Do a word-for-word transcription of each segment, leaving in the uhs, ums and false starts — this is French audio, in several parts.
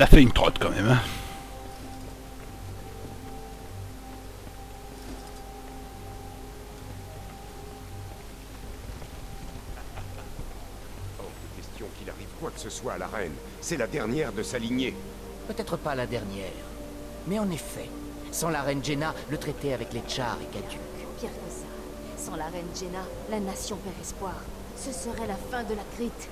Ça fait une trotte quand même, hein. Soit à la reine. C'est la dernière de sa lignée. Peut-être pas la dernière. Mais en effet, sans la reine Jenna, le traité avec les Tchars est caduc. Pire que ça. Sans la reine Jenna, la nation perd espoir. Ce serait la fin de la Crite.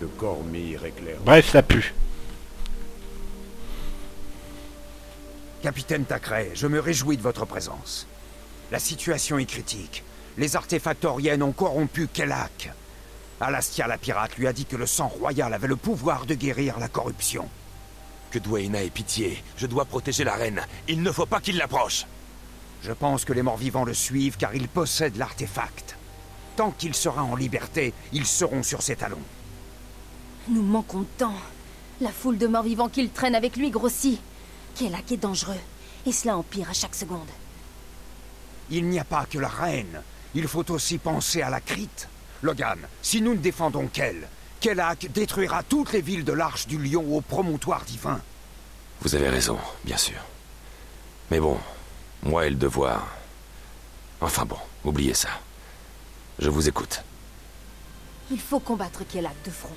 Que Cormyr éclaire. Bref, ça pue. Capitaine Thackeray, je me réjouis de votre présence. La situation est critique. Les Artefactoriens ont corrompu Kellak. Alastia la pirate lui a dit que le sang royal avait le pouvoir de guérir la corruption. Que Dwayna ait pitié, je dois protéger la reine. Il ne faut pas qu'il l'approche. Je pense que les morts-vivants le suivent car il possède l'artefact. Tant qu'il sera en liberté, ils seront sur ses talons. Nous manquons de temps. La foule de morts-vivants qu'il traîne avec lui grossit. Kellak est dangereux, et cela empire à chaque seconde. Il n'y a pas que la reine, il faut aussi penser à la Crite. Logan, si nous ne défendons Kell, Kellak détruira toutes les villes de l'Arche du Lion au promontoire divin. Vous avez raison, bien sûr. Mais bon, moi et le devoir... Enfin bon, oubliez ça. Je vous écoute. Il faut combattre Kellak de front.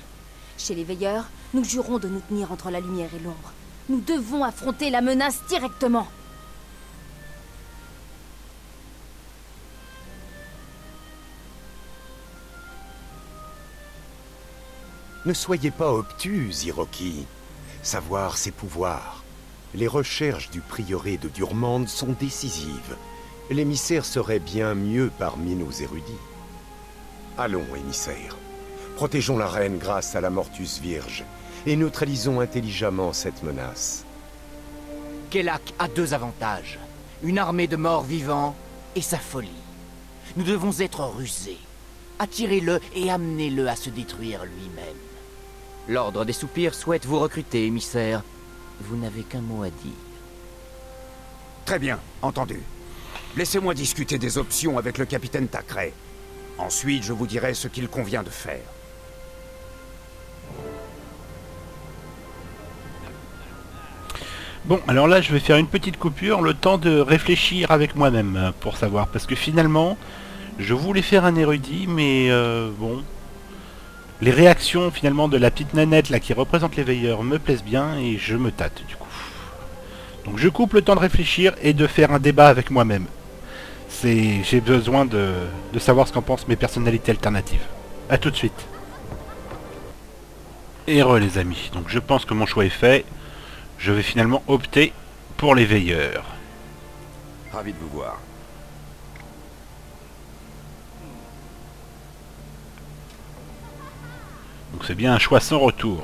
Chez les Veilleurs, nous jurons de nous tenir entre la lumière et l'ombre. Nous devons affronter la menace directement. Ne soyez pas obtus, Hiroki. Savoir, c'est pouvoir. Les recherches du prieuré de Durmande sont décisives. L'émissaire serait bien mieux parmi nos érudits. Allons, émissaire. Protégeons la reine grâce à la Mortus Vierge et neutralisons intelligemment cette menace. Kellak a deux avantages. Une armée de morts vivants et sa folie. Nous devons être rusés. Attirez-le et amenez-le à se détruire lui-même. L'Ordre des Soupirs souhaite vous recruter, émissaire. Vous n'avez qu'un mot à dire. Très bien, entendu. Laissez-moi discuter des options avec le capitaine Thackeray. Ensuite, je vous dirai ce qu'il convient de faire. Bon, alors là, je vais faire une petite coupure, le temps de réfléchir avec moi-même, pour savoir. Parce que finalement, je voulais faire un érudit, mais euh, bon... Les réactions, finalement, de la petite nanette, là, qui représente les veilleurs, me plaisent bien, et je me tâte, du coup. Donc je coupe le temps de réfléchir et de faire un débat avec moi-même. C'est... J'ai besoin de... de savoir ce qu'en pensent mes personnalités alternatives. A tout de suite. Et re, les amis. Donc je pense que mon choix est fait. Je vais finalement opter pour les veilleurs. Ravi de vous voir. Donc c'est bien un choix sans retour.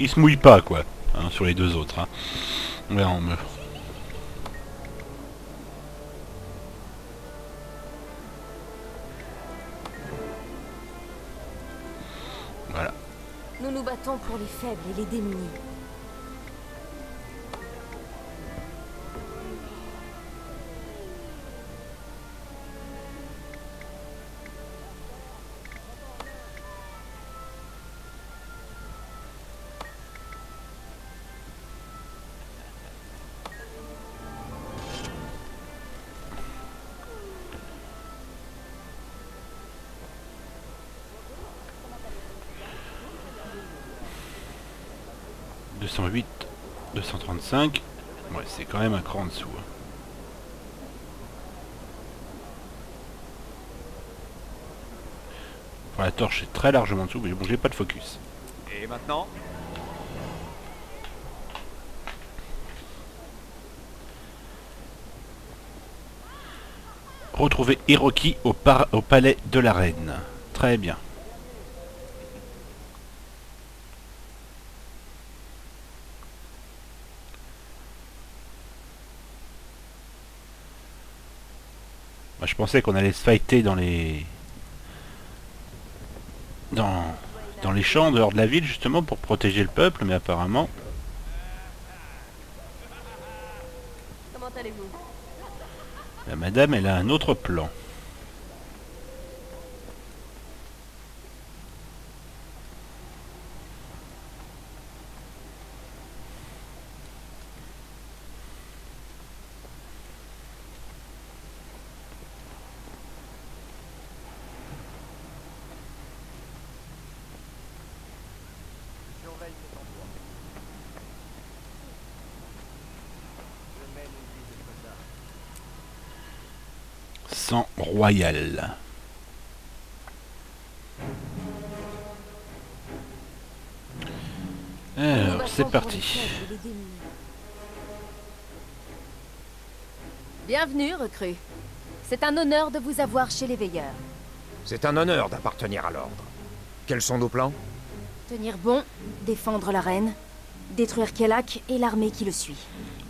Il se mouille pas, quoi. Hein, sur les deux autres. Hein. Ouais, on meurt. Voilà. Nous nous battons pour les faibles et les démunis. deux cent huit, deux cent trente-cinq, ouais, c'est quand même un cran en dessous. Hein. Enfin, la torche est très largement en dessous, mais bon, j'ai pas de focus. Et maintenant ? Retrouver Hiroki au, par au palais de la reine. Très bien. Je pensais qu'on allait se fighter dans les... Dans... dans les champs, en dehors de la ville, justement, pour protéger le peuple, mais apparemment... Comment allez-vous ? La madame, elle a un autre plan. Royal. Alors, c'est parti. Bienvenue, recrue. C'est un honneur de vous avoir chez les Veilleurs. C'est un honneur d'appartenir à l'ordre. Quels sont nos plans? Tenir bon, défendre la reine, détruire Kellak et l'armée qui le suit.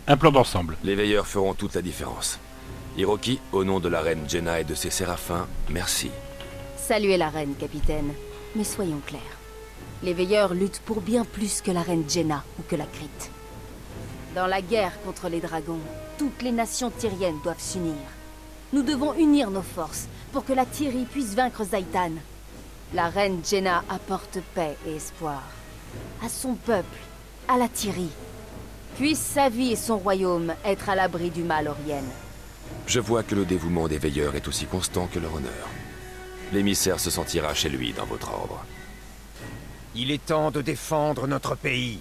Un plan d'ensemble. Les Veilleurs feront toute la différence. Hiroki, au nom de la reine Jenna et de ses séraphins, merci. Saluez la reine, capitaine. Mais soyons clairs. Les Veilleurs luttent pour bien plus que la reine Jenna ou que la Crite. Dans la guerre contre les dragons, toutes les nations tyriennes doivent s'unir. Nous devons unir nos forces pour que la Tyrie puisse vaincre Zaitan. La reine Jenna apporte paix et espoir. À son peuple, à la Tyrie. Puissent sa vie et son royaume être à l'abri du Mal-Orienne. Je vois que le dévouement des Veilleurs est aussi constant que leur honneur. L'émissaire se sentira chez lui dans votre ordre. Il est temps de défendre notre pays.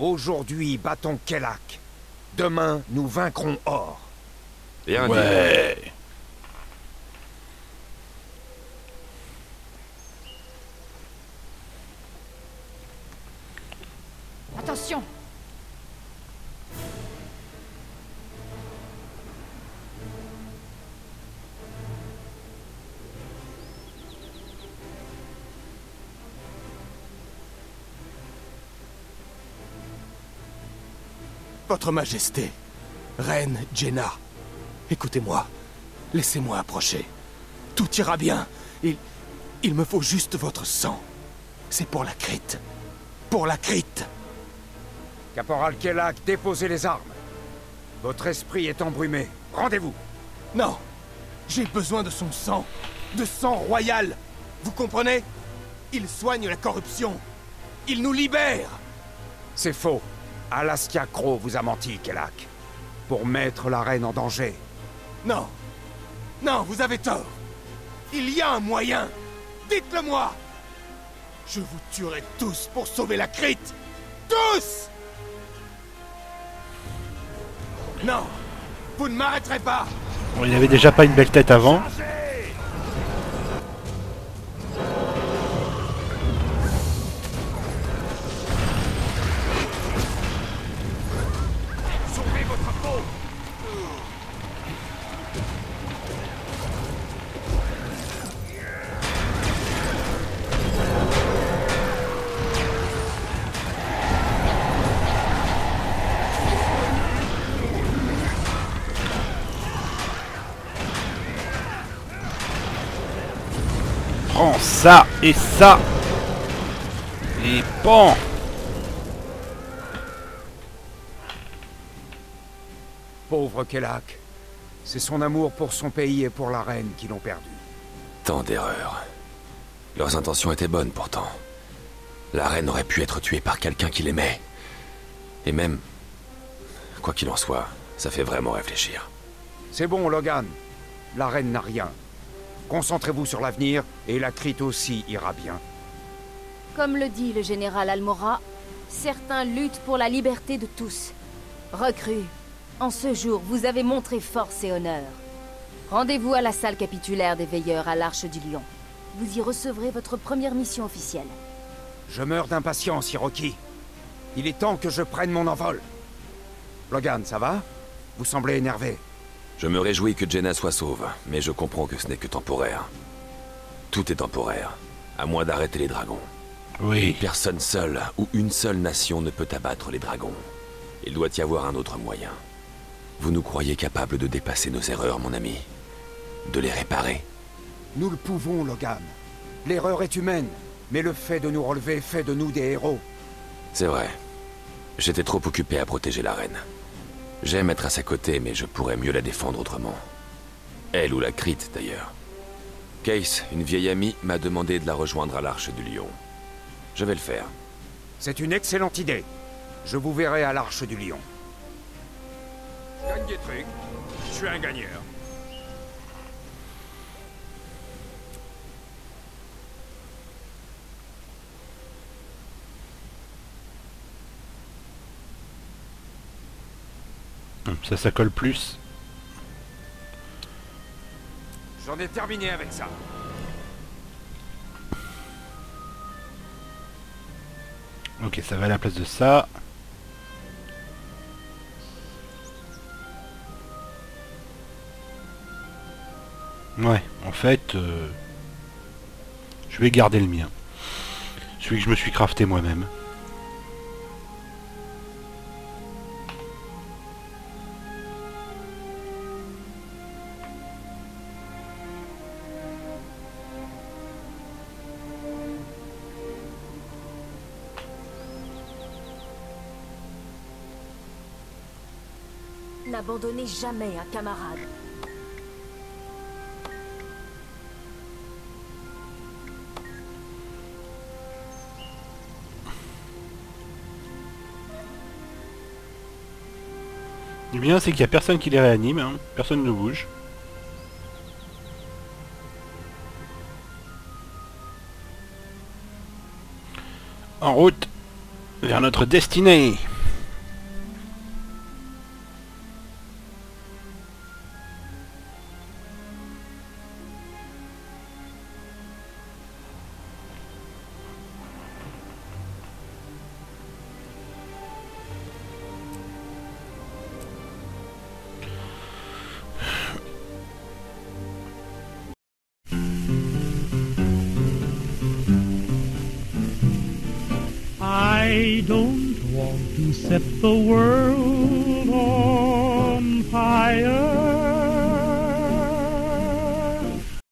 Aujourd'hui, battons Kellak. Demain, nous vaincrons Or. Et un ouais. Attention! Votre Majesté, Reine Jenna, écoutez-moi, laissez-moi approcher. Tout ira bien, il... il me faut juste votre sang. C'est pour la Crite. Pour la Crite. Caporal Kellak, déposez les armes. Votre esprit est embrumé, rendez-vous. Non, j'ai besoin de son sang, de sang royal, vous comprenez? Il soigne la corruption, il nous libère. C'est faux. Alaska Crow vous a menti, Kellak, pour mettre la reine en danger. Non, non, vous avez tort. Il y a un moyen. Dites-le-moi. Je vous tuerai tous pour sauver la Crite. Tous! Non, vous ne m'arrêterez pas. Bon, il n'avait déjà pas une belle tête avant. Ça et ça. Et bon. Pauvre Kellak. C'est son amour pour son pays et pour la reine qui l'ont perdu. Tant d'erreurs. Leurs intentions étaient bonnes pourtant. La reine aurait pu être tuée par quelqu'un qui l'aimait. Et même... Quoi qu'il en soit, ça fait vraiment réfléchir. C'est bon, Logan. La reine n'a rien. Concentrez-vous sur l'avenir, et la Crite aussi ira bien. Comme le dit le général Almora, certains luttent pour la liberté de tous. Recrues, en ce jour, vous avez montré force et honneur. Rendez-vous à la salle capitulaire des Veilleurs à l'Arche du Lion. Vous y recevrez votre première mission officielle. Je meurs d'impatience, Hiroki. Il est temps que je prenne mon envol. Logan, ça va? Vous semblez énervé. Je me réjouis que Jenna soit sauve, mais je comprends que ce n'est que temporaire. Tout est temporaire, à moins d'arrêter les dragons. Oui. Personne seule ou une seule nation ne peut abattre les dragons. Il doit y avoir un autre moyen. Vous nous croyez capables de dépasser nos erreurs, mon ami. de les réparer. Nous le pouvons, Logan. L'erreur est humaine, mais le fait de nous relever fait de nous des héros. C'est vrai. J'étais trop occupé à protéger la reine. J'aime être à sa côté, mais je pourrais mieux la défendre autrement. Elle ou la Crite, d'ailleurs. Case, une vieille amie, m'a demandé de la rejoindre à l'Arche du Lion. Je vais le faire. C'est une excellente idée. Je vous verrai à l'Arche du Lion. Gagne des trucs. Je suis un gagneur. Ça, ça colle plus. J'en ai terminé avec ça. Ok, ça va à la place de ça. Ouais, en fait, euh, je vais garder le mien. Celui que je me suis crafté moi-même. N'abandonnez jamais un camarade. Le bien, c'est qu'il n'y a personne qui les réanime, hein. Personne ne bouge. En route vers notre destinée. I don't want to set the world on fire.